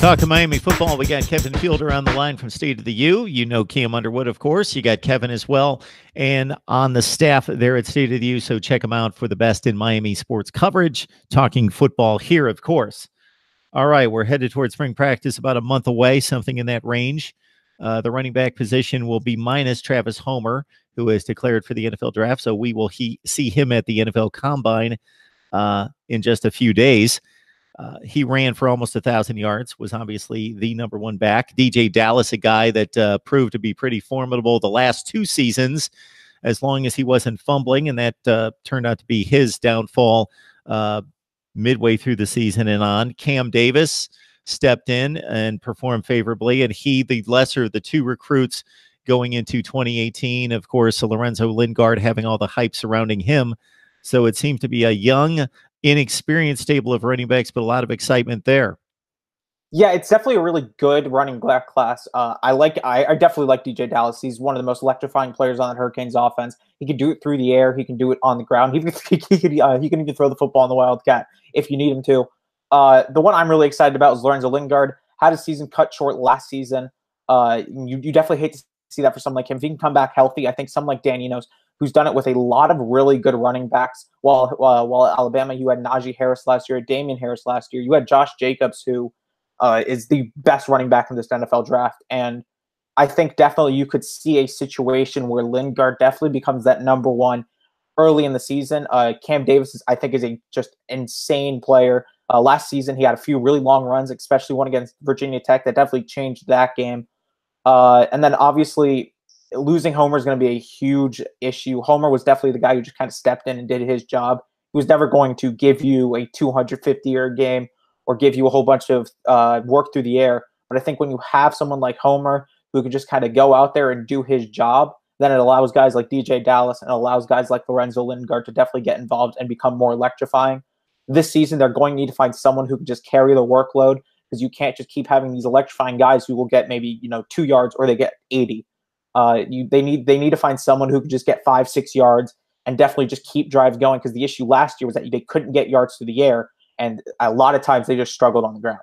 Talking Miami football, we got Kevin Fielder on the line from State of the U. You know Cam Underwood, of course. You got Kevin as well, and on the staff there at State of the U, so check them out for the best in Miami sports coverage. Talking football here, of course. All right, we're headed towards spring practice, about a month away, something in that range. The running back position will be minus Travis Homer, who is declared for the NFL draft, so we will see him at the NFL Combine in just a few days. He ran for almost 1,000 yards, was obviously the number one back. DJ Dallas, a guy that proved to be pretty formidable the last two seasons, as long as he wasn't fumbling, and that turned out to be his downfall midway through the season and on. Cam Davis stepped in and performed favorably, and he, the lesser of the two recruits going into 2018, of course, Lorenzo Lingard having all the hype surrounding him. So it seemed to be a young, inexperienced stable of running backs, but a lot of excitement there. Yeah, it's definitely a really good running back class. I definitely like DJ Dallas. He's one of the most electrifying players on the Hurricanes offense. He can do it through the air. He can do it on the ground. He can even throw the football in the Wildcat if you need him to. The one I'm really excited about is Lorenzo Lingard. Had his season cut short last season. You definitely hate to see that for someone like him. If he can come back healthy, I think someone like Dan Enos, who's done it with a lot of really good running backs. While at Alabama, you had Najee Harris last year, Damian Harris last year. You had Josh Jacobs, who is the best running back in this NFL draft. And I think definitely you could see a situation where Lingard definitely becomes that number one early in the season. Cam Davis, I think is a just insane player. Last season, he had a few really long runs, especially one against Virginia Tech. That definitely changed that game. And then obviously, losing Homer is going to be a huge issue. Homer was definitely the guy who just kind of stepped in and did his job. He was never going to give you a 250-yard game or give you a whole bunch of work through the air. But I think when you have someone like Homer who can just kind of go out there and do his job, then it allows guys like DJ Dallas and allows guys like Lorenzo Lingard to definitely get involved and become more electrifying. This season, they're going to need to find someone who can just carry the workload, because you can't just keep having these electrifying guys who will get maybe 2 yards or they get 80. They need to find someone who could just get 5-6 yards and definitely just keep drives going, because the issue last year was that they couldn't get yards through the air, and a lot of times they just struggled on the ground.